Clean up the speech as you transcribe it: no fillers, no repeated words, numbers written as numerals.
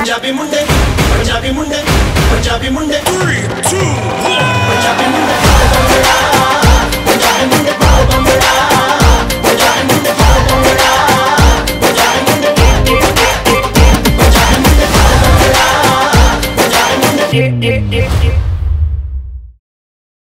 Punjabi Munde Punjabi Munde Punjabi Munde 3, 2, 1 Punjabi Munde Punjabi Munde Punjabi Munde Punjabi Munde Punjabi Munde Punjabi Munde